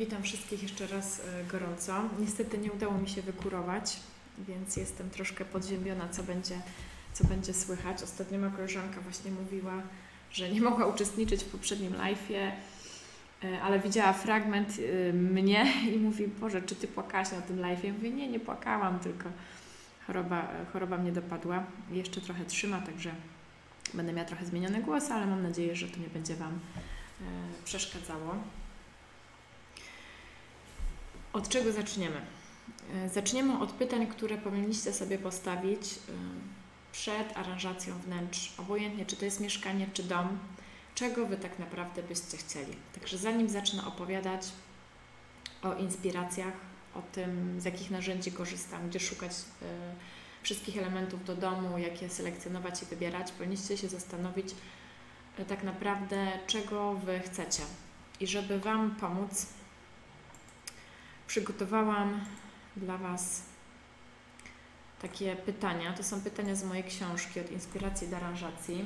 Witam wszystkich jeszcze raz gorąco. Niestety nie udało mi się wykurować, więc jestem troszkę podziębiona, co będzie słychać. Ostatnio moja koleżanka właśnie mówiła, że nie mogła uczestniczyć w poprzednim live'ie, ale widziała fragment mnie i mówi: Boże, czy Ty płakałaś na tym live'ie? Mówię: nie, nie płakałam, tylko choroba mnie dopadła. Jeszcze trochę trzyma, także będę miała trochę zmieniony głos, ale mam nadzieję, że to nie będzie Wam przeszkadzało. Od czego zaczniemy? Zaczniemy od pytań, które powinniście sobie postawić przed aranżacją wnętrz, obojętnie czy to jest mieszkanie, czy dom, czego Wy tak naprawdę byście chcieli. Także zanim zacznę opowiadać o inspiracjach, o tym, z jakich narzędzi korzystam, gdzie szukać wszystkich elementów do domu, jakie selekcjonować i wybierać, powinniście się zastanowić tak naprawdę, czego Wy chcecie. I żeby Wam pomóc, przygotowałam dla Was takie pytania. To są pytania z mojej książki Od inspiracji do aranżacji.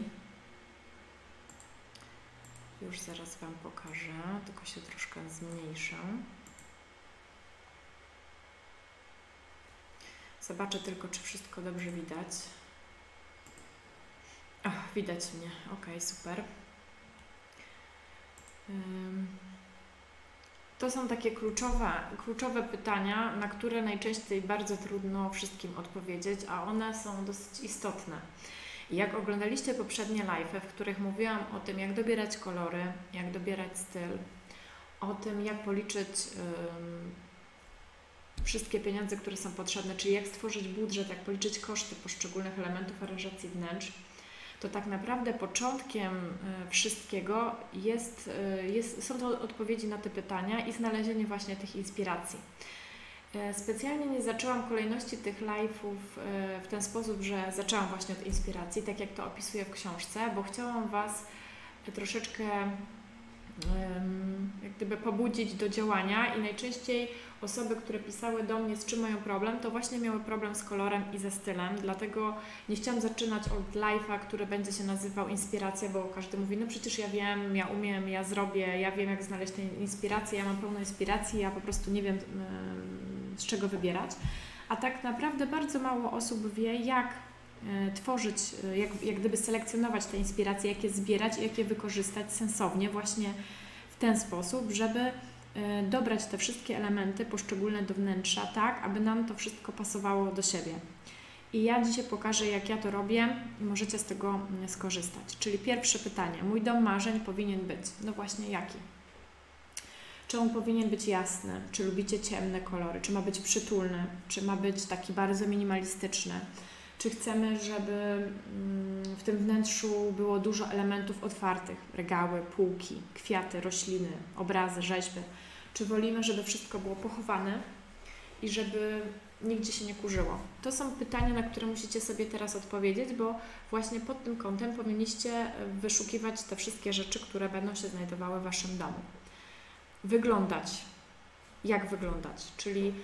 Już zaraz Wam pokażę, tylko się troszkę zmniejszę. Zobaczę tylko, czy wszystko dobrze widać. Ach, widać mnie. Ok, super. To są takie kluczowe pytania, na które najczęściej bardzo trudno wszystkim odpowiedzieć, a one są dosyć istotne. Jak oglądaliście poprzednie live'y, w których mówiłam o tym, jak dobierać kolory, jak dobierać styl, o tym, jak policzyć wszystkie pieniądze, które są potrzebne, czyli jak stworzyć budżet, jak policzyć koszty poszczególnych elementów aranżacji wnętrz, to tak naprawdę początkiem wszystkiego są to odpowiedzi na te pytania i znalezienie właśnie tych inspiracji. Specjalnie nie zaczęłam kolejności tych live'ów w ten sposób, że zaczęłam właśnie od inspiracji, tak jak to opisuję w książce, bo chciałam Was troszeczkę jak gdyby pobudzić do działania i najczęściej osoby, które pisały do mnie, z czym mają problem, to właśnie miały problem z kolorem i ze stylem, dlatego nie chciałam zaczynać od live'a, który będzie się nazywał inspiracja, bo każdy mówi: no przecież ja wiem, ja umiem, ja zrobię, ja wiem, jak znaleźć tę inspirację, ja mam pełno inspiracji, ja po prostu nie wiem, z czego wybierać, a tak naprawdę bardzo mało osób wie, jak tworzyć, jak gdyby selekcjonować te inspiracje, jak je zbierać i jak je wykorzystać sensownie właśnie w ten sposób, żeby dobrać te wszystkie elementy poszczególne do wnętrza tak, aby nam to wszystko pasowało do siebie. I ja dzisiaj pokażę, jak ja to robię i możecie z tego skorzystać. Czyli pierwsze pytanie. Mój dom marzeń powinien być. No właśnie jaki? Czy on powinien być jasny? Czy lubicie ciemne kolory? Czy ma być przytulny? Czy ma być taki bardzo minimalistyczny? Czy chcemy, żeby w tym wnętrzu było dużo elementów otwartych, regały, półki, kwiaty, rośliny, obrazy, rzeźby? Czy wolimy, żeby wszystko było pochowane i żeby nigdzie się nie kurzyło? To są pytania, na które musicie sobie teraz odpowiedzieć, bo właśnie pod tym kątem powinniście wyszukiwać te wszystkie rzeczy, które będą się znajdowały w Waszym domu. Wyglądać. Jak wyglądać? Czyli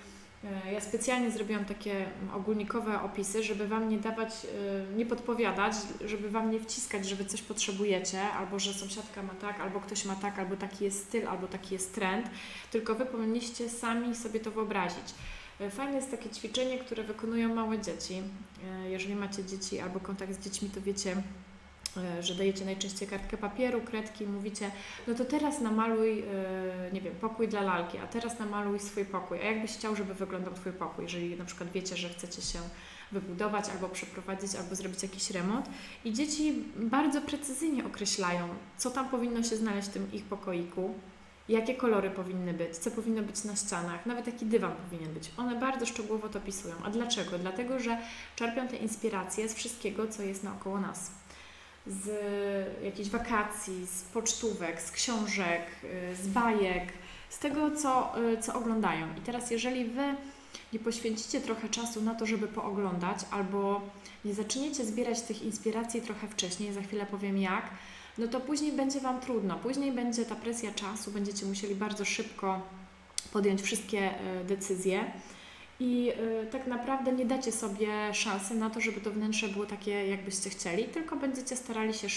ja specjalnie zrobiłam takie ogólnikowe opisy, żeby Wam nie dawać, nie podpowiadać, żeby Wam nie wciskać, że Wy coś potrzebujecie, albo że sąsiadka ma tak, albo ktoś ma tak, albo taki jest styl, albo taki jest trend, tylko Wy powinniście sami sobie to wyobrazić. Fajne jest takie ćwiczenie, które wykonują małe dzieci. Jeżeli macie dzieci albo kontakt z dziećmi, to wiecie, że dajecie najczęściej kartkę papieru, kredki i mówicie: no to teraz namaluj, nie wiem, pokój dla lalki, a teraz namaluj swój pokój. A jakbyś chciał, żeby wyglądał Twój pokój, jeżeli na przykład wiecie, że chcecie się wybudować albo przeprowadzić, albo zrobić jakiś remont. I dzieci bardzo precyzyjnie określają, co tam powinno się znaleźć w tym ich pokoiku, jakie kolory powinny być, co powinno być na ścianach, nawet jaki dywan powinien być. One bardzo szczegółowo to pisują. A dlaczego? Dlatego, że czerpią te inspiracje z wszystkiego, co jest naokoło nas. Z jakichś wakacji, z pocztówek, z książek, z bajek, z tego, co oglądają. I teraz, jeżeli Wy nie poświęcicie trochę czasu na to, żeby pooglądać, albo nie zaczniecie zbierać tych inspiracji trochę wcześniej, za chwilę powiem jak, no to później będzie Wam trudno. Później będzie ta presja czasu, będziecie musieli bardzo szybko podjąć wszystkie decyzje. I tak naprawdę nie dacie sobie szansy na to, żeby to wnętrze było takie, jakbyście chcieli, tylko będziecie starali się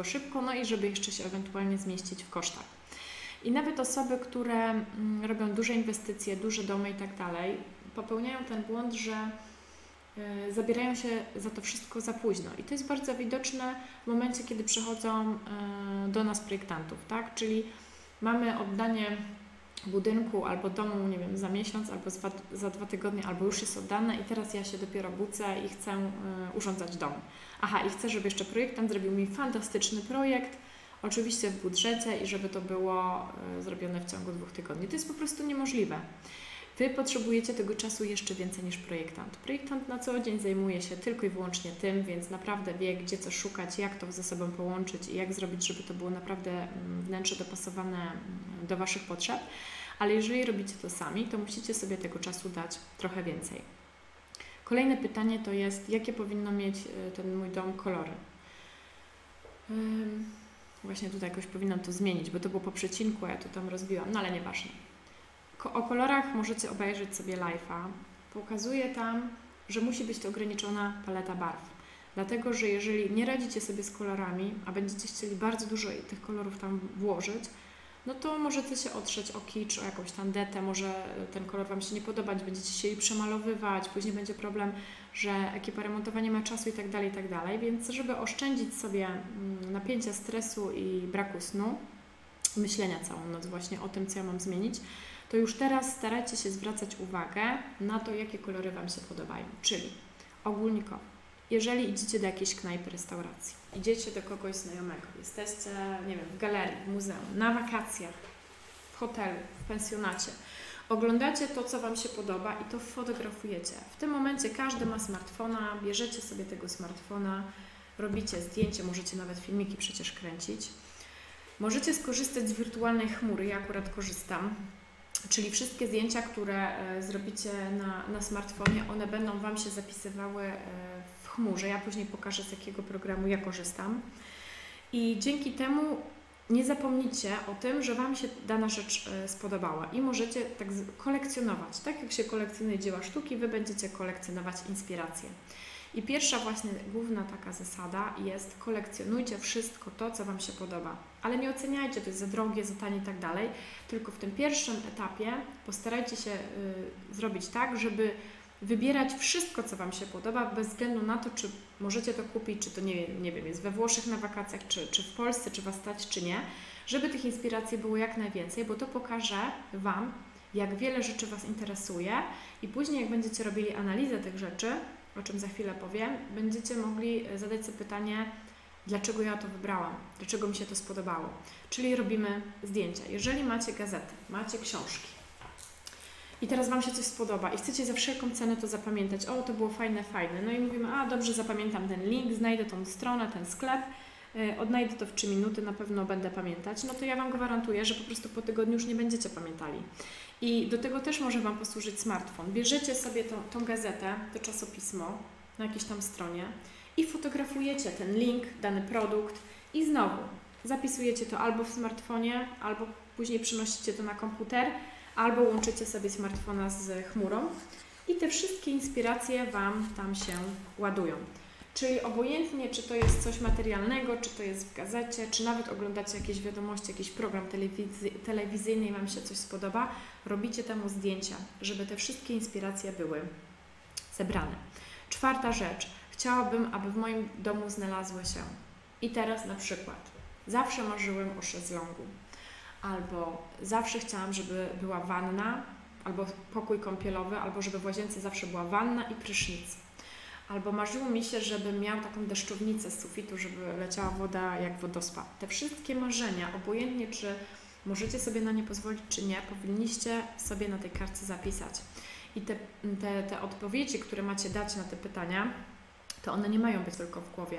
szybko, no i żeby jeszcze się ewentualnie zmieścić w kosztach. I nawet osoby, które robią duże inwestycje, duże domy i tak dalej, popełniają ten błąd, że zabierają się za to wszystko za późno. I to jest bardzo widoczne w momencie, kiedy przychodzą do nas projektantów, tak? Czyli mamy oddanie budynku albo domu, nie wiem, za miesiąc, albo za 2 tygodnie, albo już jest oddane i teraz ja się dopiero budzę i chcę urządzać dom. Aha, i chcę, żeby jeszcze projektant zrobił mi fantastyczny projekt, oczywiście w budżecie i żeby to było zrobione w ciągu 2 tygodni. To jest po prostu niemożliwe. Wy potrzebujecie tego czasu jeszcze więcej niż projektant. Projektant na co dzień zajmuje się tylko i wyłącznie tym, więc naprawdę wie, gdzie co szukać, jak to ze sobą połączyć i jak zrobić, żeby to było naprawdę wnętrze dopasowane do Waszych potrzeb. Ale jeżeli robicie to sami, to musicie sobie tego czasu dać trochę więcej. Kolejne pytanie to jest, jakie powinno mieć ten mój dom kolory? Właśnie tutaj jakoś powinnam to zmienić, bo to było po przecinku, a ja to tam rozbiłam, no ale nieważne. O kolorach możecie obejrzeć sobie live'a. Pokazuję tam, że musi być to ograniczona paleta barw. Dlatego, że jeżeli nie radzicie sobie z kolorami, a będziecie chcieli bardzo dużo tych kolorów tam włożyć, no to możecie się otrzeć o kicz, o jakąś tandetę, może ten kolor Wam się nie podobać, będziecie chcieli przemalowywać, później będzie problem, że ekipa remontowa nie ma czasu i tak dalej, więc żeby oszczędzić sobie napięcia, stresu i braku snu, myślenia całą noc właśnie o tym, co ja mam zmienić, to już teraz starajcie się zwracać uwagę na to, jakie kolory Wam się podobają, czyli ogólnikowo. Jeżeli idziecie do jakiejś knajpy, restauracji, idziecie do kogoś znajomego, jesteście, nie wiem, w galerii, w muzeum, na wakacjach, w hotelu, w pensjonacie, oglądacie to, co Wam się podoba i to fotografujecie. W tym momencie każdy ma smartfona, bierzecie sobie tego smartfona, robicie zdjęcie, możecie nawet filmiki przecież kręcić. Możecie skorzystać z wirtualnej chmury, ja akurat korzystam. Czyli wszystkie zdjęcia, które zrobicie na smartfonie, one będą Wam się zapisywały w chmurze. Ja później pokażę, z jakiego programu ja korzystam. I dzięki temu nie zapomnijcie o tym, że Wam się dana rzecz spodobała i możecie tak kolekcjonować. Tak jak się kolekcjonuje dzieła sztuki, Wy będziecie kolekcjonować inspiracje. I pierwsza właśnie główna taka zasada jest: kolekcjonujcie wszystko to, co Wam się podoba. Ale nie oceniajcie, to jest za drogie, za tanie i tak dalej, tylko w tym pierwszym etapie postarajcie się zrobić tak, żeby wybierać wszystko, co Wam się podoba, bez względu na to, czy możecie to kupić, czy to nie wiem, jest we Włoszech na wakacjach, czy w Polsce, czy Was stać, czy nie, żeby tych inspiracji było jak najwięcej, bo to pokaże Wam, jak wiele rzeczy Was interesuje i później, jak będziecie robili analizę tych rzeczy, o czym za chwilę powiem, będziecie mogli zadać sobie pytanie, dlaczego ja to wybrałam, dlaczego mi się to spodobało. Czyli robimy zdjęcia. Jeżeli macie gazety, macie książki i teraz Wam się coś spodoba i chcecie za wszelką cenę to zapamiętać, o, to było fajne, fajne, no i mówimy, a dobrze, zapamiętam ten link, znajdę tą stronę, ten sklep, odnajdę to w 3 minuty, na pewno będę pamiętać, no to ja Wam gwarantuję, że po prostu po tygodniu już nie będziecie pamiętali. I do tego też może Wam posłużyć smartfon. Bierzecie sobie tą gazetę, to czasopismo na jakiejś tam stronie i fotografujecie ten link, dany produkt i znowu zapisujecie to albo w smartfonie, albo później przenosicie to na komputer, albo łączycie sobie smartfona z chmurą i te wszystkie inspiracje Wam tam się ładują. Czyli obojętnie, czy to jest coś materialnego, czy to jest w gazecie, czy nawet oglądacie jakieś wiadomości, jakiś program telewizyjny i Wam się coś spodoba, robicie temu zdjęcia, żeby te wszystkie inspiracje były zebrane. 4. rzecz. Chciałabym, aby w moim domu znalazły się. I teraz na przykład. Zawsze marzyłem o szezlongu. Albo zawsze chciałam, żeby była wanna, albo pokój kąpielowy, albo żeby w łazience zawsze była wanna i prysznic. Albo marzyło mi się, żebym miał taką deszczownicę z sufitu, żeby leciała woda jak wodospad. Te wszystkie marzenia, obojętnie czy możecie sobie na nie pozwolić, czy nie, powinniście sobie na tej kartce zapisać. I te odpowiedzi, które macie dać na te pytania, to one nie mają być tylko w głowie.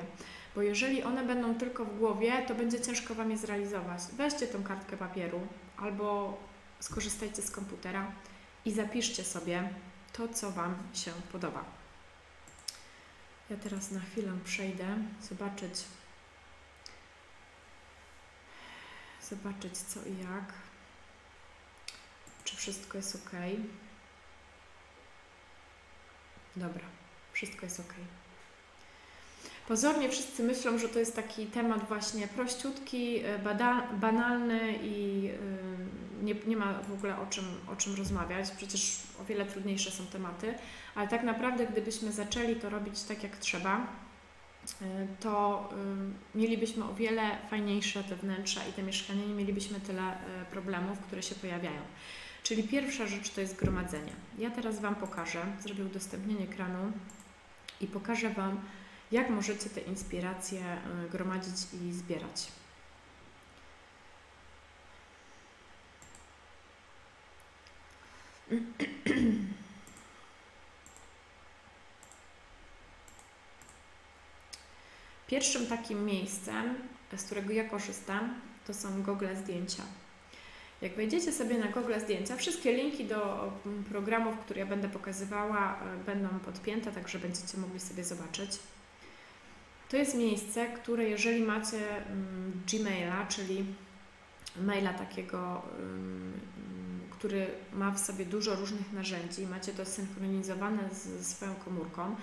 Bo jeżeli one będą tylko w głowie, to będzie ciężko Wam je zrealizować. Weźcie tą kartkę papieru albo skorzystajcie z komputera i zapiszcie sobie to, co Wam się podoba. Ja teraz na chwilę przejdę, zobaczyć co i jak, czy wszystko jest ok. Dobra, wszystko jest ok. Pozornie wszyscy myślą, że to jest taki temat właśnie prościutki, banalny i nie ma w ogóle o czym rozmawiać, przecież o wiele trudniejsze są tematy, ale tak naprawdę gdybyśmy zaczęli to robić tak jak trzeba, to mielibyśmy o wiele fajniejsze te wnętrza i te mieszkania, nie mielibyśmy tyle problemów, które się pojawiają. Czyli pierwsza rzecz to jest gromadzenie. Ja teraz Wam pokażę, zrobię udostępnienie ekranu i pokażę Wam, jak możecie te inspiracje gromadzić i zbierać. Pierwszym takim miejscem, z którego ja korzystam, to są Google Zdjęcia. Jak wejdziecie sobie na Google Zdjęcia, wszystkie linki do programów, które ja będę pokazywała, będą podpięte, także będziecie mogli sobie zobaczyć. To jest miejsce, które jeżeli macie Gmaila, czyli maila takiego, który ma w sobie dużo różnych narzędzi, macie to synchronizowane ze swoją komórką,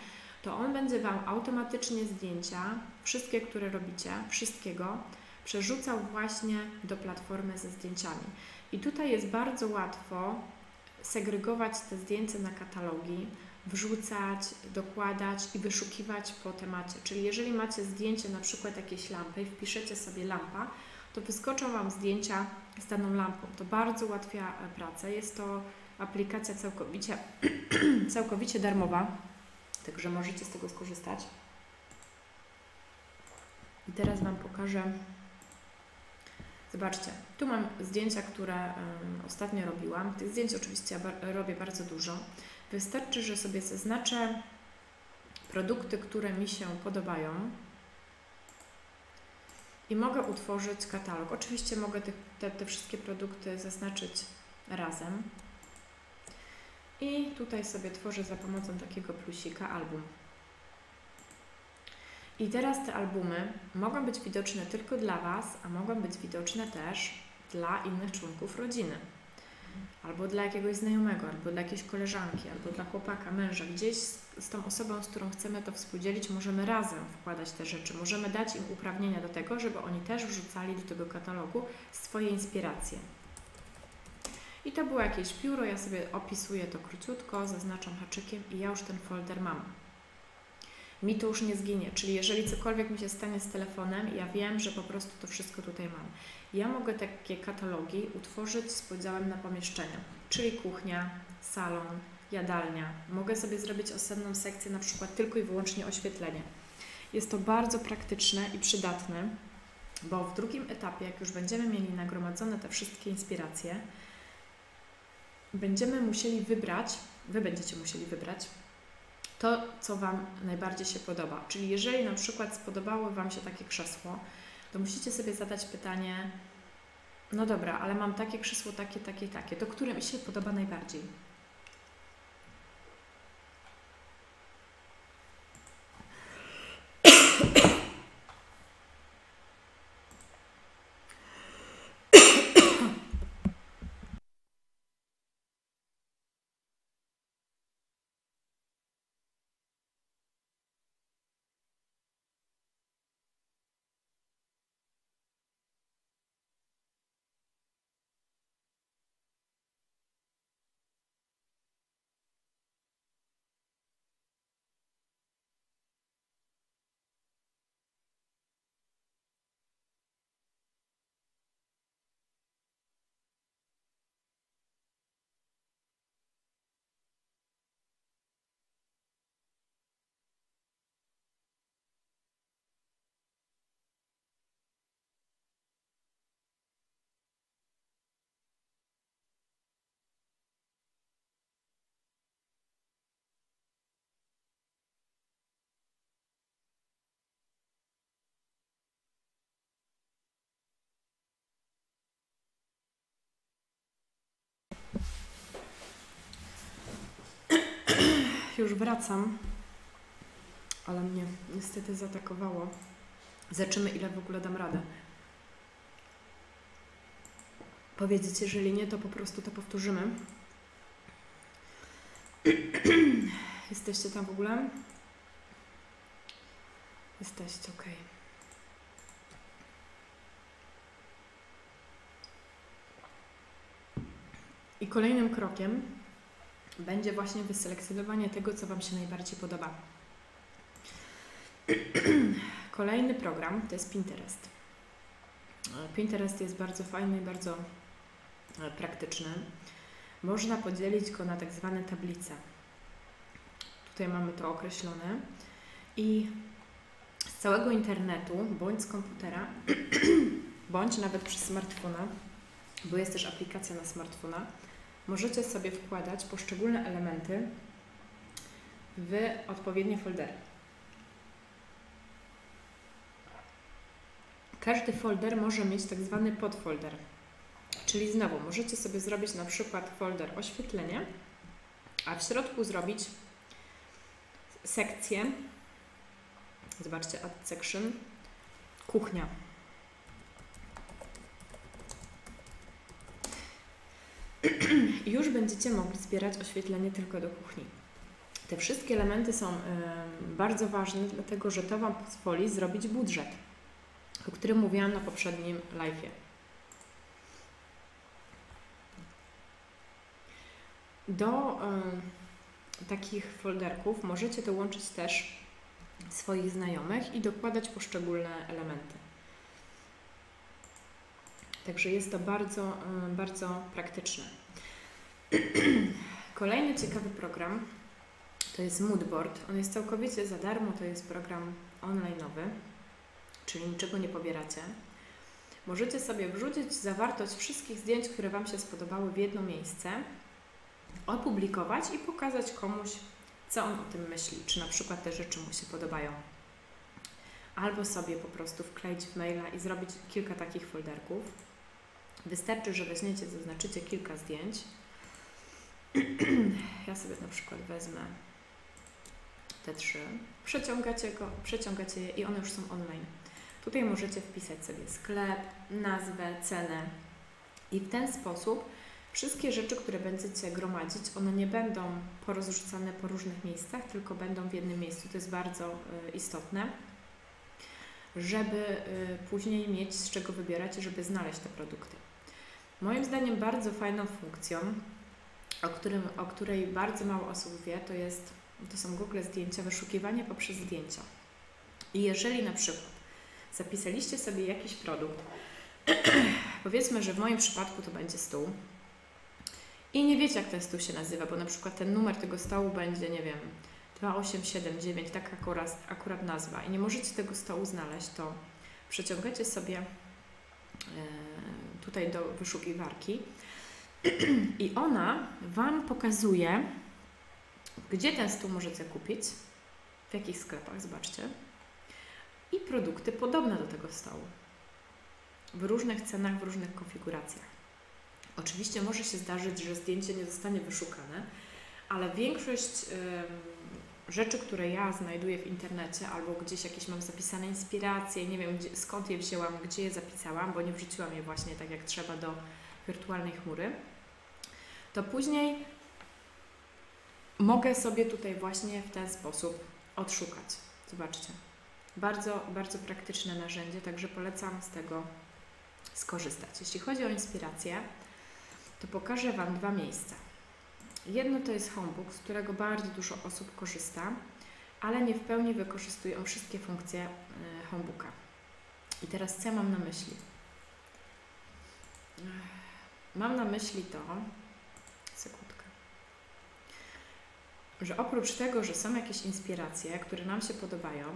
to on będzie Wam automatycznie zdjęcia, wszystkie, które robicie, wszystkiego, przerzucał właśnie do platformy ze zdjęciami. I tutaj jest bardzo łatwo segregować te zdjęcia na katalogi, wrzucać, dokładać i wyszukiwać po temacie. Czyli jeżeli macie zdjęcie na przykład jakiejś lampy i wpiszecie sobie lampa, to wyskoczą Wam zdjęcia z daną lampą. To bardzo ułatwia pracę. Jest to aplikacja całkowicie darmowa, także możecie z tego skorzystać. I teraz Wam pokażę. Zobaczcie, tu mam zdjęcia, które ostatnio robiłam. Tych zdjęć oczywiście robię bardzo dużo. Wystarczy, że sobie zaznaczę produkty, które mi się podobają i mogę utworzyć katalog. Oczywiście mogę te wszystkie produkty zaznaczyć razem i tutaj sobie tworzę za pomocą takiego plusika album. I teraz te albumy mogą być widoczne tylko dla Was, a mogą być widoczne też dla innych członków rodziny. Albo dla jakiegoś znajomego, albo dla jakiejś koleżanki, albo dla chłopaka, męża. Gdzieś z tą osobą, z którą chcemy to współdzielić, możemy razem wkładać te rzeczy. Możemy dać im uprawnienia do tego, żeby oni też wrzucali do tego katalogu swoje inspiracje. I to było jakieś pióro, ja sobie opisuję to króciutko, zaznaczam haczykiem i ja już ten folder mam. Mi to już nie zginie, czyli jeżeli cokolwiek mi się stanie z telefonem, ja wiem, że po prostu to wszystko tutaj mam. Ja mogę takie katalogi utworzyć z podziałem na pomieszczenia, czyli kuchnia, salon, jadalnia. Mogę sobie zrobić osobną sekcję, na przykład tylko i wyłącznie oświetlenie. Jest to bardzo praktyczne i przydatne, bo w drugim etapie, jak już będziemy mieli nagromadzone te wszystkie inspiracje, będziemy musieli wybrać, Wy będziecie musieli wybrać, to, co Wam najbardziej się podoba. Czyli jeżeli na przykład spodobało Wam się takie krzesło, to musicie sobie zadać pytanie, no dobra, ale mam takie krzesło, takie, to które mi się podoba najbardziej? Już wracam, ale mnie niestety zaatakowało. Zobaczymy, ile w ogóle dam radę. Powiedzcie, jeżeli nie, to po prostu to powtórzymy. Jesteście tam w ogóle? Jesteście, ok. I kolejnym krokiem będzie właśnie wyselekcjonowanie tego, co Wam się najbardziej podoba. Kolejny program to jest Pinterest. Pinterest jest bardzo fajny i bardzo praktyczny. Można podzielić go na tak zwane tablice. Tutaj mamy to określone. I z całego internetu, bądź z komputera, bądź nawet przez smartfona, bo jest też aplikacja na smartfona, możecie sobie wkładać poszczególne elementy w odpowiednie foldery. Każdy folder może mieć tak zwany podfolder, czyli znowu możecie sobie zrobić na przykład folder oświetlenie, a w środku zrobić sekcję, zobaczcie, Add Section, kuchnia. I już będziecie mogli zbierać oświetlenie tylko do kuchni. Te wszystkie elementy są bardzo ważne, dlatego że to Wam pozwoli zrobić budżet, o którym mówiłam na poprzednim live'ie. Do takich folderków możecie dołączyć też swoich znajomych i dokładać poszczególne elementy. Także jest to bardzo, bardzo praktyczne. Kolejny ciekawy program to jest Moodboard. On jest całkowicie za darmo, to jest program online'owy, czyli niczego nie pobieracie. Możecie sobie wrzucić zawartość wszystkich zdjęć, które Wam się spodobały w jedno miejsce, opublikować i pokazać komuś, co on o tym myśli, czy na przykład te rzeczy mu się podobają. Albo sobie po prostu wkleić w maila i zrobić kilka takich folderków. Wystarczy, że weźmiecie, zaznaczycie kilka zdjęć. Ja sobie na przykład wezmę te 3, przeciągacie je i one już są online. Tutaj możecie wpisać sobie sklep, nazwę, cenę i w ten sposób wszystkie rzeczy, które będziecie gromadzić, one nie będą porozrzucane po różnych miejscach, tylko będą w jednym miejscu. To jest bardzo istotne, żeby później mieć z czego wybierać i żeby znaleźć te produkty. Moim zdaniem bardzo fajną funkcją, o której bardzo mało osób wie, to są Google Zdjęcia, wyszukiwanie poprzez zdjęcia. I jeżeli na przykład zapisaliście sobie jakiś produkt, powiedzmy, że w moim przypadku to będzie stół i nie wiecie, jak ten stół się nazywa, bo na przykład ten numer tego stołu będzie, nie wiem, 2879, tak akurat nazwa i nie możecie tego stołu znaleźć, to przeciągacie sobie tutaj do wyszukiwarki i ona Wam pokazuje, gdzie ten stół możecie kupić, w jakich sklepach, zobaczcie, i produkty podobne do tego stołu, w różnych cenach, w różnych konfiguracjach. Oczywiście może się zdarzyć, że zdjęcie nie zostanie wyszukane, ale większość rzeczy, które ja znajduję w internecie albo gdzieś jakieś mam zapisane inspiracje, nie wiem skąd je wzięłam, gdzie je zapisałam, bo nie wrzuciłam je właśnie tak jak trzeba do wirtualnej chmury, to później mogę sobie tutaj właśnie w ten sposób odszukać. Zobaczcie, bardzo, bardzo praktyczne narzędzie, także polecam z tego skorzystać. Jeśli chodzi o inspirację, to pokażę Wam 2 miejsca. Jedno to jest homebook, z którego bardzo dużo osób korzysta, ale nie w pełni wykorzystują wszystkie funkcje homebooka. I teraz co ja mam na myśli? Mam na myśli to, sekundkę, że oprócz tego, że są jakieś inspiracje, które nam się podobają,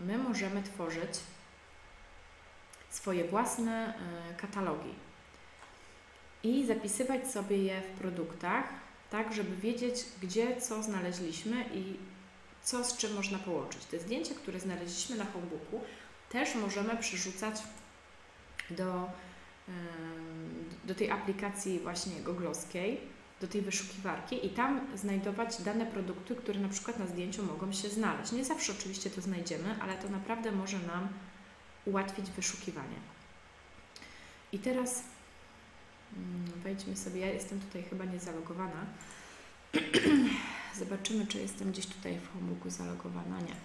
my możemy tworzyć swoje własne katalogi i zapisywać sobie je w produktach, tak żeby wiedzieć, gdzie co znaleźliśmy i co z czym można połączyć. Te zdjęcia, które znaleźliśmy na homebooku, też możemy przerzucać do tej aplikacji właśnie googlowskiej, do tej wyszukiwarki i tam znajdować dane produkty, które na przykład na zdjęciu mogą się znaleźć. Nie zawsze oczywiście to znajdziemy, ale to naprawdę może nam ułatwić wyszukiwanie. I teraz wejdźmy sobie, ja jestem tutaj chyba niezalogowana. Zobaczymy, czy jestem gdzieś tutaj w homebooku zalogowana. Nie.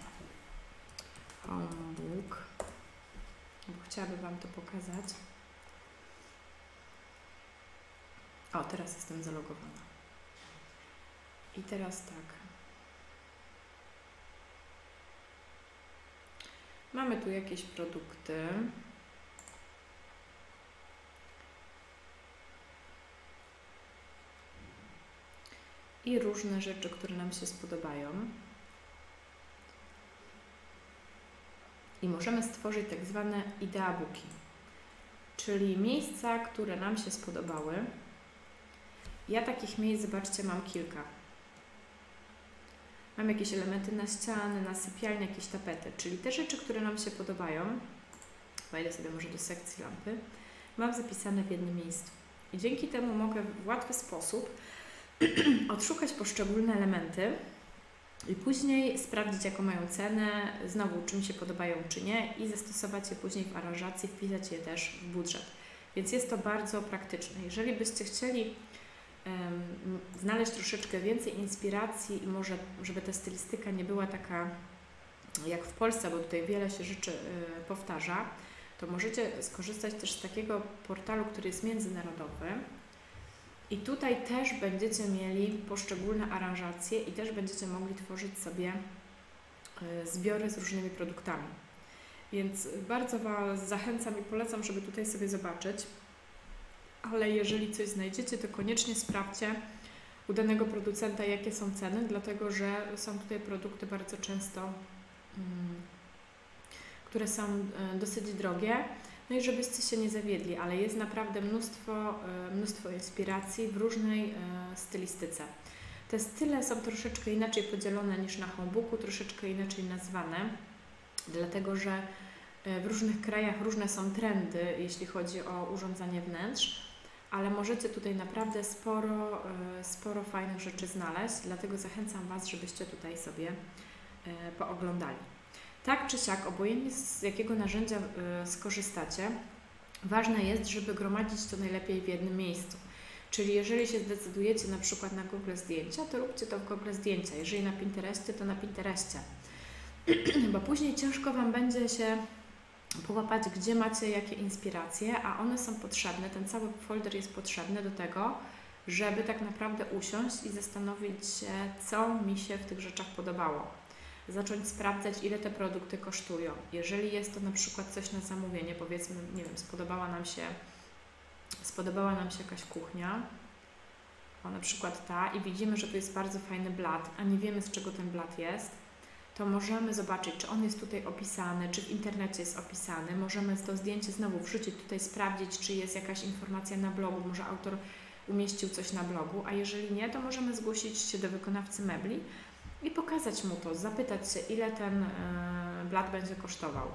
Homebook. Bo chciałabym Wam to pokazać. O, teraz jestem zalogowana. I teraz tak. Mamy tu jakieś produkty. I różne rzeczy, które nam się spodobają. I możemy stworzyć tak zwane ideabooki, czyli miejsca, które nam się spodobały. Ja takich miejsc, zobaczcie, mam kilka. Mam jakieś elementy na ściany, na sypialnię, jakieś tapety, czyli te rzeczy, które nam się podobają. Wejdę sobie może do sekcji lampy. Mam zapisane w jednym miejscu. I dzięki temu mogę w łatwy sposób odszukać poszczególne elementy i później sprawdzić, jaką mają cenę, znowu czy mi się podobają, czy nie, i zastosować je później w aranżacji, wpisać je też w budżet. Więc jest to bardzo praktyczne. Jeżeli byście chcieli znaleźć troszeczkę więcej inspiracji i może, żeby ta stylistyka nie była taka jak w Polsce, bo tutaj wiele się rzeczy powtarza, to możecie skorzystać też z takiego portalu, który jest międzynarodowy. I tutaj też będziecie mieli poszczególne aranżacje i też będziecie mogli tworzyć sobie zbiory z różnymi produktami. Więc bardzo Was zachęcam i polecam, żeby tutaj sobie zobaczyć. Ale jeżeli coś znajdziecie, to koniecznie sprawdźcie u danego producenta, jakie są ceny, dlatego że są tutaj produkty bardzo często, które są dosyć drogie. No i żebyście się nie zawiedli, ale jest naprawdę mnóstwo inspiracji w różnej stylistyce. Te style są troszeczkę inaczej podzielone niż na homebooku, troszeczkę inaczej nazwane, dlatego że w różnych krajach różne są trendy, jeśli chodzi o urządzanie wnętrz, ale możecie tutaj naprawdę sporo fajnych rzeczy znaleźć, dlatego zachęcam Was, żebyście tutaj sobie pooglądali. Tak czy siak, obojętnie z jakiego narzędzia skorzystacie, ważne jest, żeby gromadzić to najlepiej w jednym miejscu. Czyli jeżeli się zdecydujecie na przykład na Google Zdjęcia, to róbcie to w Google Zdjęcia. Jeżeli na Pinterestie, to na Pinterestie. Bo później ciężko Wam będzie się połapać, gdzie macie jakie inspiracje, a one są potrzebne, ten cały folder jest potrzebny do tego, żeby tak naprawdę usiąść i zastanowić się, co mi się w tych rzeczach podobało. Zacząć sprawdzać, ile te produkty kosztują. Jeżeli jest to na przykład coś na zamówienie, powiedzmy, nie wiem, spodobała nam się jakaś kuchnia, o, na przykład ta, i widzimy, że tu jest bardzo fajny blat, a nie wiemy, z czego ten blat jest, to możemy zobaczyć, czy on jest tutaj opisany, czy w internecie jest opisany. Możemy to zdjęcie znowu wrzucić tutaj, sprawdzić, czy jest jakaś informacja na blogu, może autor umieścił coś na blogu, a jeżeli nie, to możemy zgłosić się do wykonawcy mebli i pokazać mu to, zapytać się, ile ten blat będzie kosztował.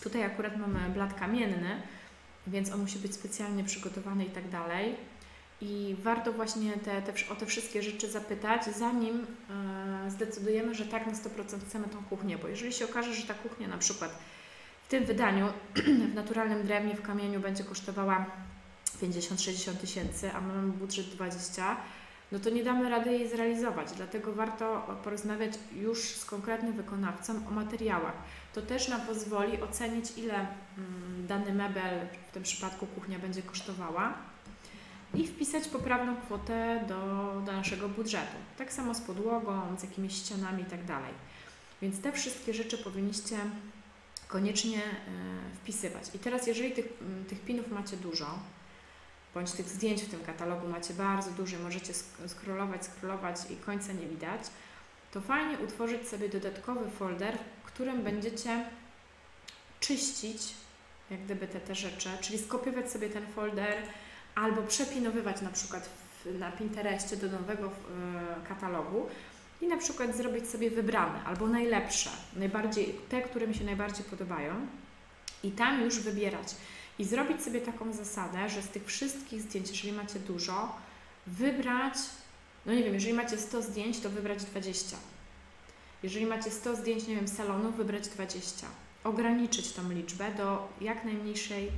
Tutaj akurat mamy blat kamienny, więc on musi być specjalnie przygotowany i tak dalej. I warto właśnie o te wszystkie rzeczy zapytać, zanim zdecydujemy, że tak na 100% chcemy tą kuchnię, bo jeżeli się okaże, że ta kuchnia na przykład w tym wydaniu, w naturalnym drewnie, w kamieniu będzie kosztowała 50-60 tysięcy, a mamy budżet 20, no to nie damy rady jej zrealizować, dlatego warto porozmawiać już z konkretnym wykonawcą o materiałach. To też nam pozwoli ocenić, ile dany mebel, w tym przypadku kuchnia, będzie kosztowała i wpisać poprawną kwotę do naszego budżetu. Tak samo z podłogą, z jakimiś ścianami i tak dalej. Więc te wszystkie rzeczy powinniście koniecznie wpisywać. I teraz, jeżeli tych pinów macie dużo, bądź tych zdjęć w tym katalogu macie bardzo dużo, możecie scrollować i końca nie widać, to fajnie utworzyć sobie dodatkowy folder, w którym będziecie czyścić jak gdyby te rzeczy, czyli skopiować sobie ten folder albo przepinowywać na przykład na Pinterestie do nowego katalogu i na przykład zrobić sobie wybrane albo najlepsze, te, które mi się najbardziej podobają, i tam już wybierać. I zrobić sobie taką zasadę, że z tych wszystkich zdjęć, jeżeli macie dużo, wybrać, no nie wiem, jeżeli macie 100 zdjęć, to wybrać 20. Jeżeli macie 100 zdjęć, nie wiem, salonu, wybrać 20. Ograniczyć tą liczbę do jak najmniejszej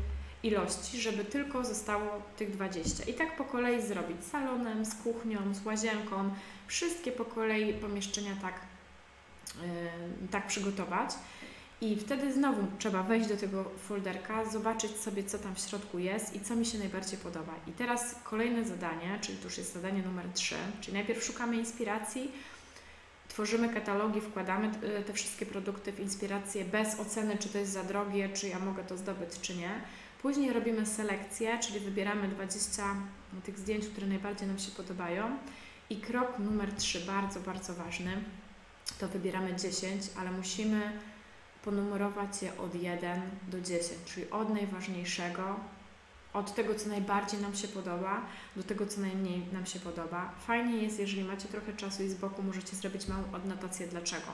ilości, żeby tylko zostało tych 20. I tak po kolei zrobić z salonem, z kuchnią, z łazienką, wszystkie po kolei pomieszczenia tak przygotować. I wtedy znowu trzeba wejść do tego folderka, zobaczyć sobie, co tam w środku jest i co mi się najbardziej podoba. I teraz kolejne zadanie, czyli to już jest zadanie numer 3, czyli najpierw szukamy inspiracji, tworzymy katalogi, wkładamy te wszystkie produkty w inspirację bez oceny, czy to jest za drogie, czy ja mogę to zdobyć, czy nie. Później robimy selekcję, czyli wybieramy 20 tych zdjęć, które najbardziej nam się podobają. I krok numer 3, bardzo, bardzo ważny, to wybieramy 10, ale musimy ponumerować je od 1 do 10, czyli od najważniejszego, od tego, co najbardziej nam się podoba, do tego, co najmniej nam się podoba. Fajnie jest, jeżeli macie trochę czasu i z boku możecie zrobić małą odnotację dlaczego.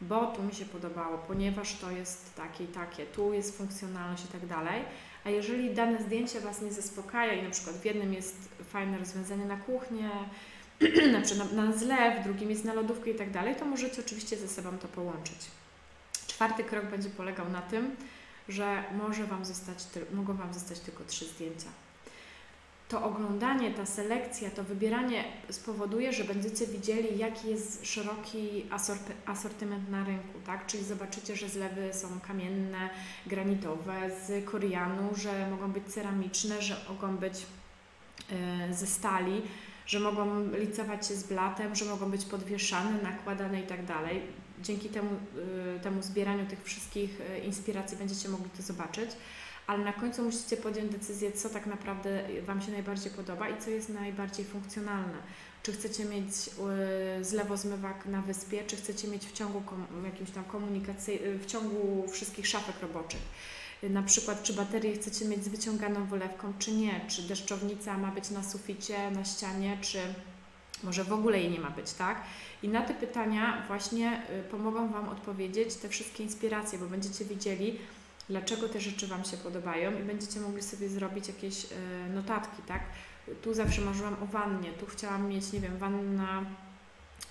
Bo tu mi się podobało, ponieważ to jest takie i takie, tu jest funkcjonalność i tak dalej. A jeżeli dane zdjęcie Was nie zaspokaja i na przykład w jednym jest fajne rozwiązanie na kuchnię, na zlew, w drugim jest na lodówkę i tak dalej, to możecie oczywiście ze sobą to połączyć. Czwarty krok będzie polegał na tym, że mogą Wam zostać tylko 3 zdjęcia. To oglądanie, ta selekcja, to wybieranie spowoduje, że będziecie widzieli, jaki jest szeroki asortyment na rynku, tak? Czyli zobaczycie, że zlewy są kamienne, granitowe, z korianu, że mogą być ceramiczne, że mogą być ze stali, że mogą licować się z blatem, że mogą być podwieszane, nakładane i tak dalej. Dzięki temu zbieraniu tych wszystkich inspiracji będziecie mogli to zobaczyć, ale na końcu musicie podjąć decyzję, co tak naprawdę Wam się najbardziej podoba i co jest najbardziej funkcjonalne. Czy chcecie mieć zlewozmywak na wyspie, czy chcecie mieć w ciągu jakimś tam komunikacji, w ciągu wszystkich szafek roboczych. Na przykład, czy baterię chcecie mieć z wyciąganą wylewką, czy nie, czy deszczownica ma być na suficie, na ścianie, czy może w ogóle jej nie ma być, tak? I na te pytania właśnie pomogą Wam odpowiedzieć te wszystkie inspiracje, bo będziecie widzieli, dlaczego te rzeczy Wam się podobają i będziecie mogli sobie zrobić jakieś notatki, tak? Tu zawsze marzyłam o wannie, tu chciałam mieć, nie wiem, wannę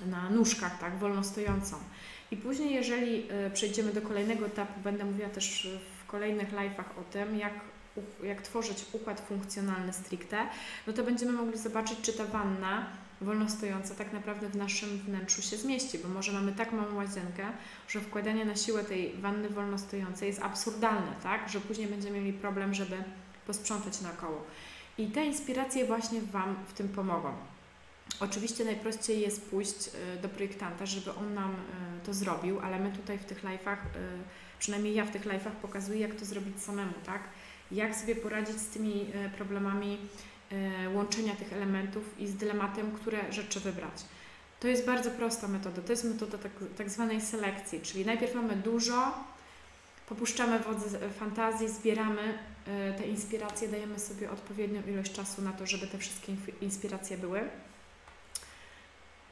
na nóżkach, tak? Wolno stojącą. I później, jeżeli przejdziemy do kolejnego etapu, będę mówiła też w kolejnych live'ach o tym, jak tworzyć układ funkcjonalny stricte, no to będziemy mogli zobaczyć, czy ta wanna wolno stojąca tak naprawdę w naszym wnętrzu się zmieści, bo może mamy tak małą łazienkę, że wkładanie na siłę tej wanny wolno stojącej jest absurdalne, tak? Że później będziemy mieli problem, żeby posprzątać naokoło. I te inspiracje właśnie Wam w tym pomogą. Oczywiście najprościej jest pójść do projektanta, żeby on nam to zrobił, ale my tutaj w tych live'ach, przynajmniej ja w tych live'ach pokazuję, jak to zrobić samemu, tak? Jak sobie poradzić z tymi problemami łączenia tych elementów i z dylematem, które rzeczy wybrać. To jest bardzo prosta metoda, to jest metoda tak zwanej selekcji, czyli najpierw mamy dużo, popuszczamy wodze fantazji, zbieramy te inspiracje, dajemy sobie odpowiednią ilość czasu na to, żeby te wszystkie inspiracje były.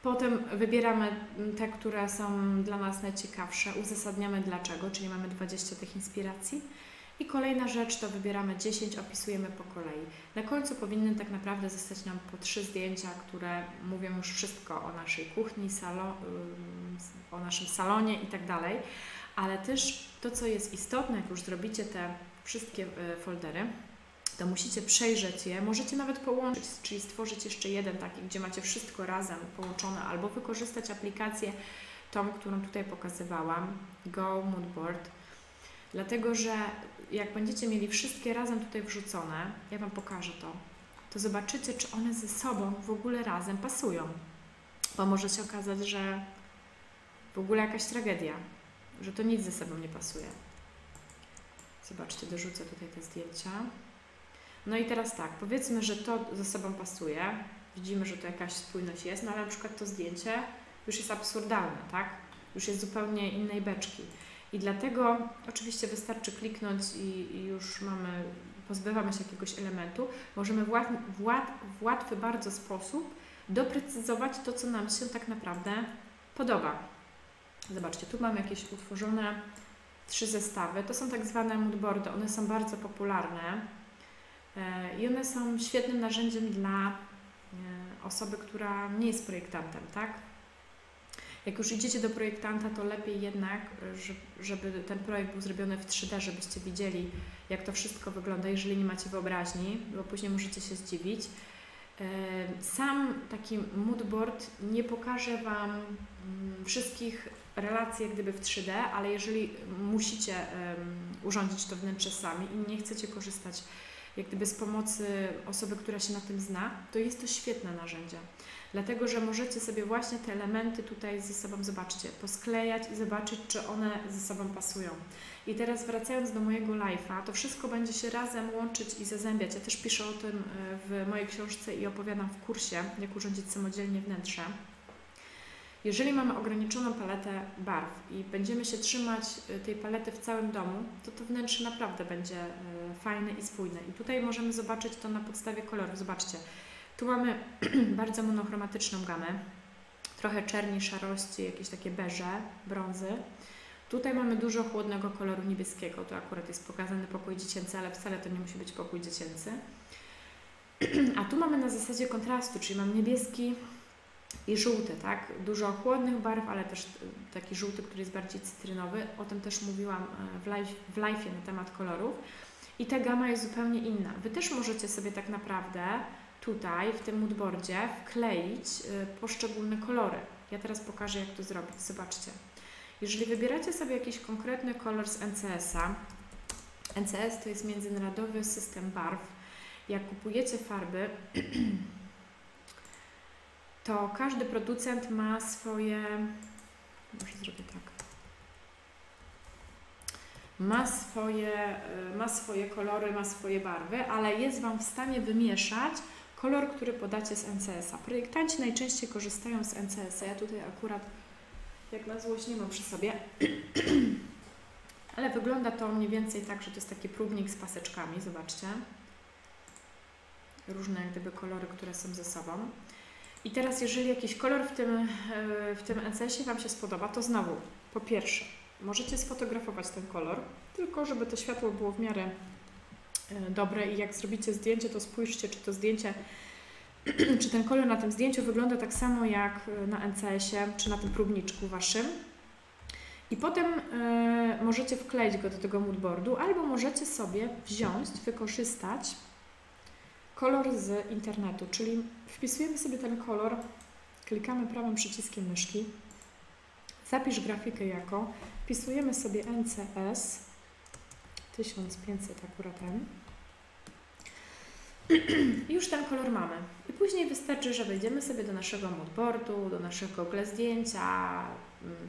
Potem wybieramy te, które są dla nas najciekawsze, uzasadniamy dlaczego, czyli mamy 20 tych inspiracji. I kolejna rzecz to wybieramy 10, opisujemy po kolei. Na końcu powinny tak naprawdę zostać nam po 3 zdjęcia, które mówią już wszystko o naszej kuchni, o naszym salonie i tak dalej. Ale też to, co jest istotne, jak już zrobicie te wszystkie foldery, to musicie przejrzeć je, możecie nawet połączyć, czyli stworzyć jeszcze jeden taki, gdzie macie wszystko razem połączone, albo wykorzystać aplikację, tą, którą tutaj pokazywałam, Go, Moodboard. Dlatego, że jak będziecie mieli wszystkie razem tutaj wrzucone, ja Wam pokażę to, to zobaczycie, czy one ze sobą w ogóle razem pasują. Bo może się okazać, że w ogóle jakaś tragedia, że to nic ze sobą nie pasuje. Zobaczcie, dorzucę tutaj te zdjęcia. No i teraz tak, powiedzmy, że to ze sobą pasuje. Widzimy, że to jakaś spójność jest, no ale na przykład to zdjęcie już jest absurdalne, tak? Już jest zupełnie innej beczki. I dlatego oczywiście wystarczy kliknąć i już pozbywamy się jakiegoś elementu. Możemy w łatwy bardzo sposób doprecyzować to, co nam się tak naprawdę podoba. Zobaczcie, tu mamy jakieś utworzone 3 zestawy. To są tak zwane moodboardy. One są bardzo popularne i one są świetnym narzędziem dla osoby, która nie jest projektantem, tak? Jak już idziecie do projektanta, to lepiej jednak, żeby ten projekt był zrobiony w 3D, żebyście widzieli, jak to wszystko wygląda, jeżeli nie macie wyobraźni, bo później możecie się zdziwić. Sam taki moodboard nie pokaże Wam wszystkich relacji jak gdyby w 3D, ale jeżeli musicie urządzić to wnętrze sami i nie chcecie korzystać jak gdyby z pomocy osoby, która się na tym zna, to jest to świetne narzędzie. Dlatego, że możecie sobie właśnie te elementy tutaj ze sobą, zobaczcie, posklejać i zobaczyć, czy one ze sobą pasują. I teraz wracając do mojego live'a, to wszystko będzie się razem łączyć i zazębiać. Ja też piszę o tym w mojej książce i opowiadam w kursie, jak urządzić samodzielnie wnętrze. Jeżeli mamy ograniczoną paletę barw i będziemy się trzymać tej palety w całym domu, to to wnętrze naprawdę będzie fajne i spójne. I tutaj możemy zobaczyć to na podstawie kolorów. Zobaczcie, tu mamy bardzo monochromatyczną gamę, trochę czerni, szarości, jakieś takie beże, brązy. Tutaj mamy dużo chłodnego koloru niebieskiego, to akurat jest pokazany pokój dziecięcy, ale wcale to nie musi być pokój dziecięcy. A tu mamy na zasadzie kontrastu, czyli mam niebieski i żółty, tak? Dużo chłodnych barw, ale też taki żółty, który jest bardziej cytrynowy. O tym też mówiłam w live'ie na temat kolorów. I ta gama jest zupełnie inna. Wy też możecie sobie tak naprawdę tutaj, w tym moodboardzie, wkleić poszczególne kolory. Ja teraz pokażę, jak to zrobić. Zobaczcie. Jeżeli wybieracie sobie jakiś konkretny kolor z NCS-a, NCS to jest międzynarodowy system barw. Jak kupujecie farby, to każdy producent ma swoje, może zrobię tak, ma swoje kolory, ma swoje barwy, ale jest Wam w stanie wymieszać kolor, który podacie z NCS-a. Projektanci najczęściej korzystają z NCS-a. Ja tutaj akurat jak na złość nie mam przy sobie, ale wygląda to mniej więcej tak, że to jest taki próbnik z paseczkami, zobaczcie. Różne jak gdyby kolory, które są ze sobą. I teraz, jeżeli jakiś kolor w tym NCS-ie Wam się spodoba, to znowu, po pierwsze, możecie sfotografować ten kolor, tylko żeby to światło było w miarę dobre i jak zrobicie zdjęcie, to spójrzcie, czy to zdjęcie, czy ten kolor na tym zdjęciu wygląda tak samo jak na NCS-ie, czy na tym próbniczku Waszym. I potem możecie wkleić go do tego moodboardu, albo możecie sobie wziąć, wykorzystać kolor z internetu, czyli wpisujemy sobie ten kolor, klikamy prawym przyciskiem myszki, zapisz grafikę jako, wpisujemy sobie NCS 1500 akurat M. I już ten kolor mamy. I później wystarczy, że wejdziemy sobie do naszego moodboardu, do naszego Google Zdjęcia,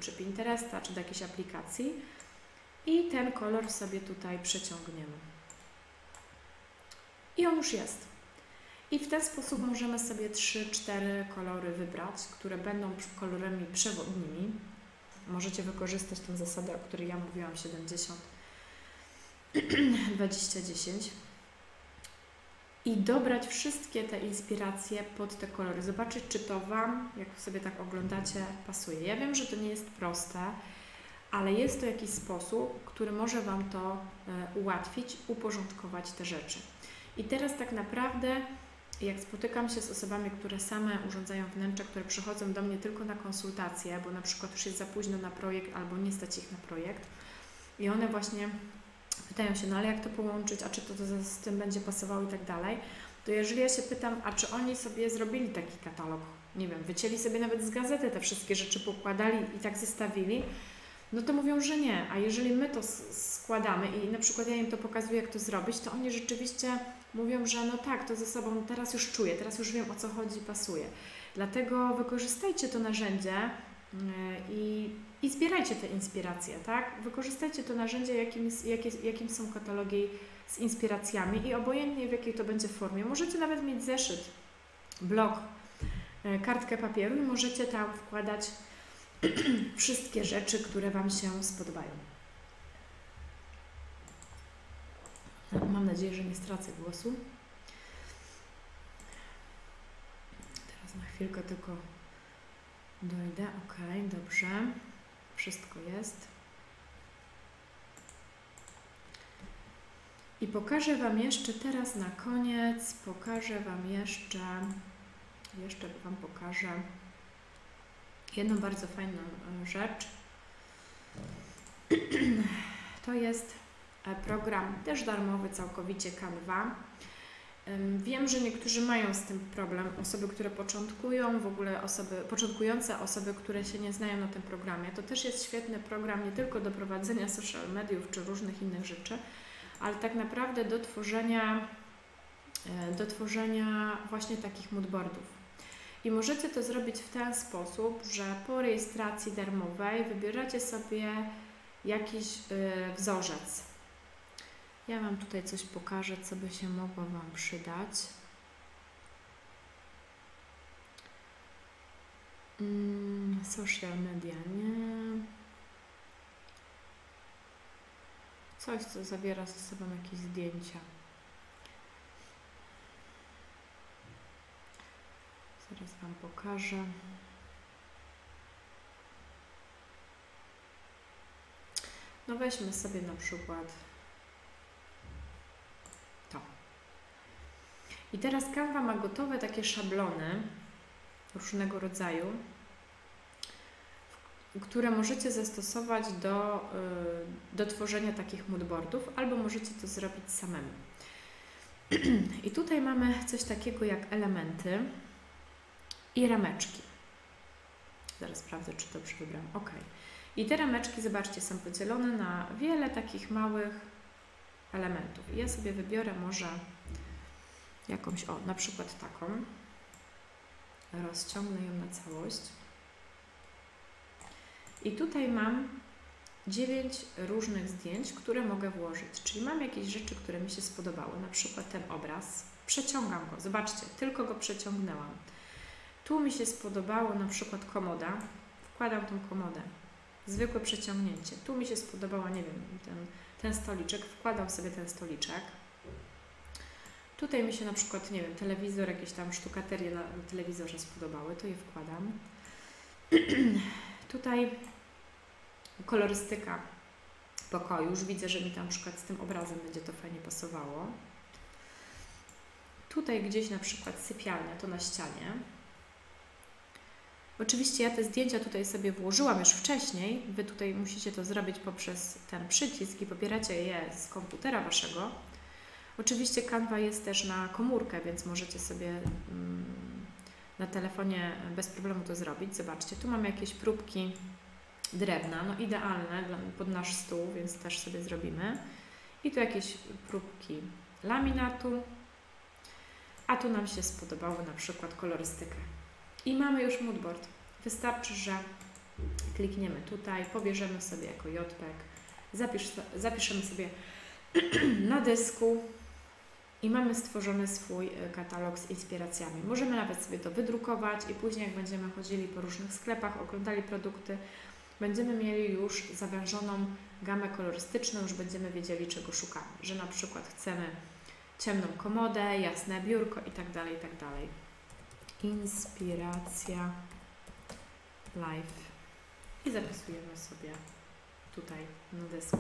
czy Pinteresta, czy do jakiejś aplikacji i ten kolor sobie tutaj przeciągniemy. I on już jest. I w ten sposób możemy sobie 3-4 kolory wybrać, które będą kolorami przewodnimi. Możecie wykorzystać tę zasadę, o której ja mówiłam, 70-20-10. I dobrać wszystkie te inspiracje pod te kolory. Zobaczyć, czy to Wam, jak sobie tak oglądacie, pasuje. Ja wiem, że to nie jest proste, ale jest to jakiś sposób, który może Wam to ułatwić, uporządkować te rzeczy. I teraz tak naprawdę, jak spotykam się z osobami, które same urządzają wnętrza, które przychodzą do mnie tylko na konsultacje, bo na przykład już jest za późno na projekt albo nie stać ich na projekt i one właśnie pytają się, no ale jak to połączyć, a czy to z tym będzie pasowało i tak dalej, to jeżeli ja się pytam, a czy oni sobie zrobili taki katalog, nie wiem, wycięli sobie nawet z gazety te wszystkie rzeczy, pokładali i tak zestawili, no to mówią, że nie, a jeżeli my to składamy i na przykład ja im to pokazuję, jak to zrobić, to oni rzeczywiście mówią, że no tak, to ze sobą teraz już czuję, teraz już wiem, o co chodzi, pasuje. Dlatego wykorzystajcie to narzędzie i zbierajcie te inspiracje, tak? Wykorzystajcie to narzędzie, jakim są katalogi z inspiracjami i obojętnie w jakiej to będzie formie. Możecie nawet mieć zeszyt, blok, kartkę papieru i możecie tam wkładać wszystkie rzeczy, które Wam się spodobają. Mam nadzieję, że nie stracę głosu. Teraz na chwilkę tylko dojdę. Ok, dobrze. Wszystko jest. I pokażę Wam jeszcze teraz na koniec, pokażę jedną bardzo fajną rzecz. To jest program też darmowy całkowicie Canva. Wiem, że niektórzy mają z tym problem, osoby, które początkują, w ogóle osoby początkujące, osoby, które się nie znają na tym programie. To też jest świetny program nie tylko do prowadzenia social mediów czy różnych innych rzeczy, ale tak naprawdę do tworzenia właśnie takich moodboardów. I możecie to zrobić w ten sposób, że po rejestracji darmowej wybieracie sobie jakiś wzorzec. Ja Wam tutaj coś pokażę, co by się mogło Wam przydać. Social media, nie. Coś, co zawiera ze sobą jakieś zdjęcia. Zaraz Wam pokażę. No weźmy sobie na przykład to. I teraz Canva ma gotowe takie szablony różnego rodzaju, które możecie zastosować do tworzenia takich moodboardów, albo możecie to zrobić samemu. I tutaj mamy coś takiego jak elementy i rameczki. Zaraz sprawdzę, czy dobrze wybrałam. OK. I te rameczki, zobaczcie, są podzielone na wiele takich małych elementów. I ja sobie wybiorę może jakąś, o, na przykład taką. Rozciągnę ją na całość. I tutaj mam 9 różnych zdjęć, które mogę włożyć. Czyli mam jakieś rzeczy, które mi się spodobały. Na przykład ten obraz. Przeciągam go. Zobaczcie, tylko go przeciągnęłam. Tu mi się spodobało na przykład komoda. Wkładam tą komodę. Zwykłe przeciągnięcie. Tu mi się spodobała, nie wiem, ten stoliczek. Wkładam sobie ten stoliczek. Tutaj mi się na przykład, nie wiem, telewizor, jakieś tam sztukaterie na telewizorze spodobały. To je wkładam. Tutaj kolorystyka pokoju. Już widzę, że mi tam na przykład z tym obrazem będzie to fajnie pasowało. Tutaj gdzieś na przykład sypialnia, to na ścianie. Oczywiście ja te zdjęcia tutaj sobie włożyłam już wcześniej. Wy tutaj musicie to zrobić poprzez ten przycisk i pobieracie je z komputera Waszego. Oczywiście Canva jest też na komórkę, więc możecie sobie na telefonie bez problemu to zrobić. Zobaczcie, tu mam jakieś próbki drewna, no idealne pod nasz stół, więc też sobie zrobimy. I tu jakieś próbki laminatu, a tu nam się spodobało na przykład kolorystykę. I mamy już moodboard. Wystarczy, że klikniemy tutaj, pobierzemy sobie jako JPEG, zapiszemy sobie na dysku i mamy stworzony swój katalog z inspiracjami. Możemy nawet sobie to wydrukować i później, jak będziemy chodzili po różnych sklepach, oglądali produkty, będziemy mieli już zawężoną gamę kolorystyczną, już będziemy wiedzieli, czego szukamy. Że na przykład chcemy ciemną komodę, jasne biurko itd., itd. Inspiracja live i zapisujemy sobie tutaj na dysku.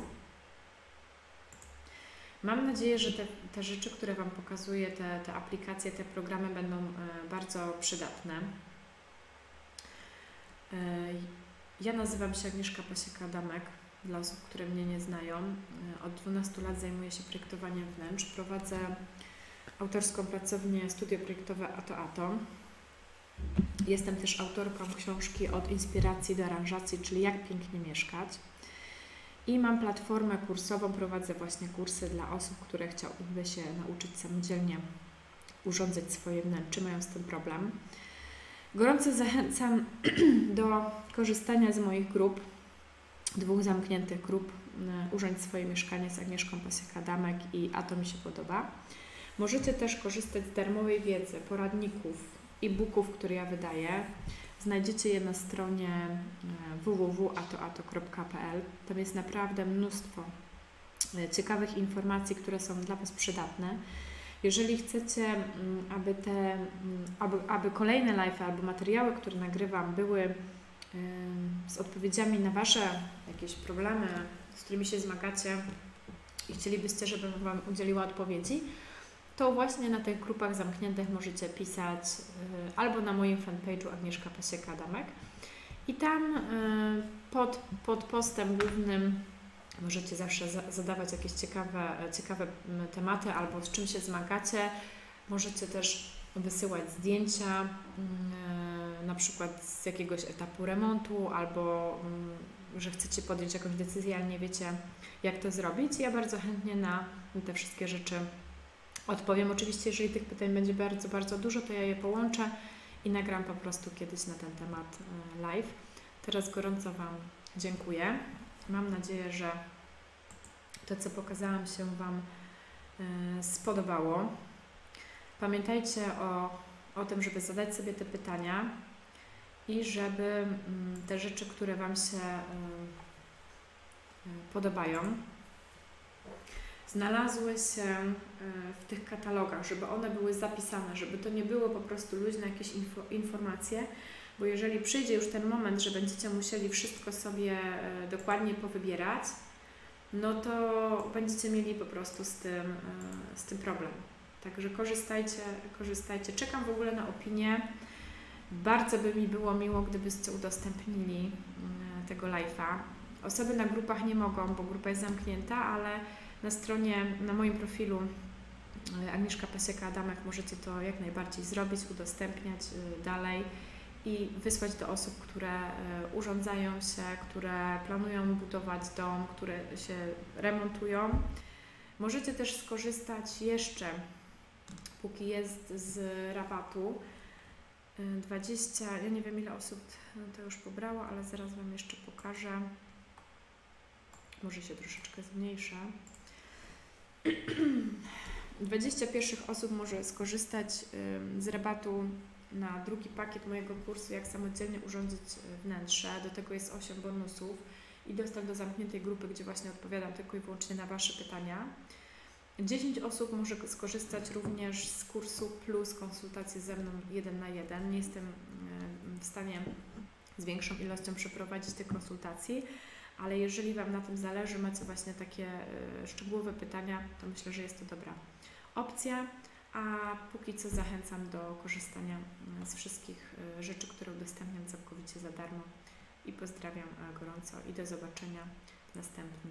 Mam nadzieję, że te rzeczy, które Wam pokazuję, te aplikacje, te programy będą bardzo przydatne. Ja nazywam się Agnieszka Pasieka-Adamek, dla osób, które mnie nie znają. Od 12 lat zajmuję się projektowaniem wnętrz. Prowadzę autorską pracownię Studio Projektowe AtoAto. Jestem też autorką książki Od inspiracji do aranżacji, czyli Jak pięknie mieszkać. I mam platformę kursową, prowadzę właśnie kursy dla osób, które chciałyby się nauczyć samodzielnie urządzać swoje wnętrze, mają z tym problem. Gorąco zachęcam do korzystania z moich grup, 2 zamkniętych grup, Urządź swoje mieszkanie z Agnieszką Pasiek-Adamek i A To Mi się Podoba. Możecie też korzystać z darmowej wiedzy, poradników, e-booków, które ja wydaję. Znajdziecie je na stronie www.atoato.pl. Tam jest naprawdę mnóstwo ciekawych informacji, które są dla Was przydatne. Jeżeli chcecie, aby kolejne live'y albo materiały, które nagrywam, były z odpowiedziami na Wasze jakieś problemy, z którymi się zmagacie i chcielibyście, żebym Wam udzieliła odpowiedzi, to właśnie na tych grupach zamkniętych możecie pisać albo na moim fanpage'u Agnieszka Pasieka-Adamek i tam pod postem głównym możecie zawsze zadawać jakieś ciekawe tematy albo z czym się zmagacie, Możecie też wysyłać zdjęcia na przykład z jakiegoś etapu remontu albo że chcecie podjąć jakąś decyzję, ale nie wiecie jak to zrobić. Ja bardzo chętnie na te wszystkie rzeczy odpowiem. Oczywiście, jeżeli tych pytań będzie bardzo, bardzo dużo, to ja je połączę i nagram po prostu kiedyś na ten temat live. Teraz gorąco Wam dziękuję. Mam nadzieję, że to, co pokazałam, się Wam spodobało. Pamiętajcie o tym, żeby zadać sobie te pytania i żeby te rzeczy, które Wam się podobają, znalazły się w tych katalogach, żeby one były zapisane, żeby to nie było po prostu luźne jakieś informacje, bo jeżeli przyjdzie już ten moment, że będziecie musieli wszystko sobie dokładnie powybierać, no to będziecie mieli po prostu z tym problem. Także korzystajcie. Czekam w ogóle na opinię. Bardzo by mi było miło, gdybyście udostępnili tego live'a. Osoby na grupach nie mogą, bo grupa jest zamknięta, ale na stronie, na moim profilu Agnieszka Pasieka-Adamek możecie to jak najbardziej zrobić, udostępniać dalej i wysłać do osób, które urządzają się, które planują budować dom, które się remontują. Możecie też skorzystać jeszcze, póki jest, z rabatu 20, ja nie wiem ile osób to już pobrało, ale zaraz Wam jeszcze pokażę. Może się troszeczkę zmniejsza. 20 pierwszych osób może skorzystać z rabatu na drugi pakiet mojego kursu, jak samodzielnie urządzić wnętrze. Do tego jest 8 bonusów i dostęp do zamkniętej grupy, gdzie właśnie odpowiadam tylko i wyłącznie na Wasze pytania. 10 osób może skorzystać również z kursu plus konsultacje ze mną 1 na 1. Nie jestem w stanie z większą ilością przeprowadzić tych konsultacji, ale jeżeli Wam na tym zależy, macie właśnie takie szczegółowe pytania, to myślę, że jest to dobra opcja. A póki co zachęcam do korzystania z wszystkich rzeczy, które udostępniam całkowicie za darmo. I pozdrawiam gorąco i do zobaczenia w następny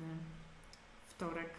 wtorek.